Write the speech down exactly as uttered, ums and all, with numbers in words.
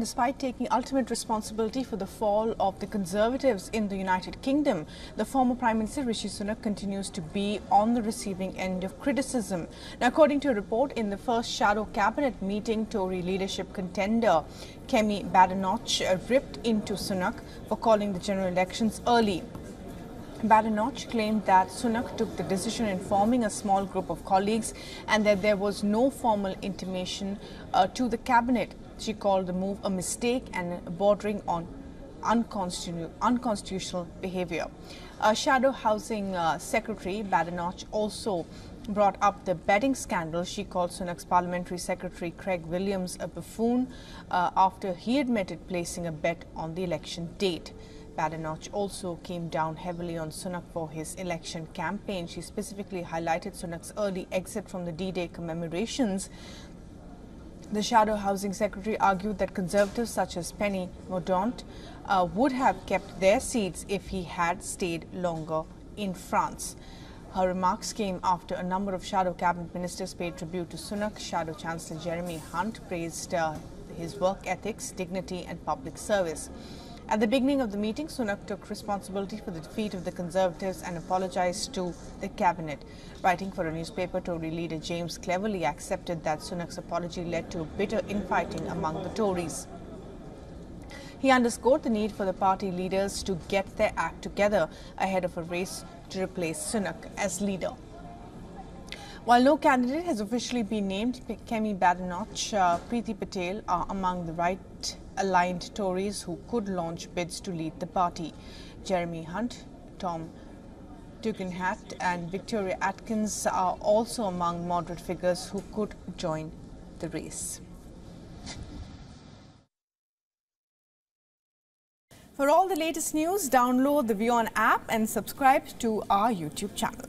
Despite taking ultimate responsibility for the fall of the Conservatives in the United Kingdom, the former Prime Minister Rishi Sunak continues to be on the receiving end of criticism. Now, according to a report in the first shadow cabinet meeting, Tory leadership contender Kemi Badenoch ripped into Sunak for calling the general elections early. Badenoch claimed that Sunak took the decision in forming a small group of colleagues and that there was no formal intimation uh, to the cabinet. She called the move a mistake and bordering on unconstitutional, unconstitutional behaviour. Uh, Shadow Housing uh, Secretary Badenoch also brought up the betting scandal. She called Sunak's Parliamentary Secretary Craig Williams a buffoon uh, after he admitted placing a bet on the election date. Badenoch also came down heavily on Sunak for his election campaign. She specifically highlighted Sunak's early exit from the D-Day commemorations. The Shadow Housing Secretary argued that Conservatives such as Penny Mordaunt uh, would have kept their seats if he had stayed longer in France. Her remarks came after a number of Shadow Cabinet Ministers paid tribute to Sunak. Shadow Chancellor Jeremy Hunt praised uh, his work ethics, dignity and public service. At the beginning of the meeting, Sunak took responsibility for the defeat of the Conservatives and apologised to the cabinet. Writing for a newspaper, Tory leader James Cleverly accepted that Sunak's apology led to a bitter infighting among the Tories. He underscored the need for the party leaders to get their act together ahead of a race to replace Sunak as leader. While no candidate has officially been named, Kemi Badenoch, uh, Priti Patel are among the right-aligned Tories who could launch bids to lead the party. Jeremy Hunt, Tom Tugendhat and Victoria Atkins are also among moderate figures who could join the race. For all the latest news, download the WION app and subscribe to our YouTube channel.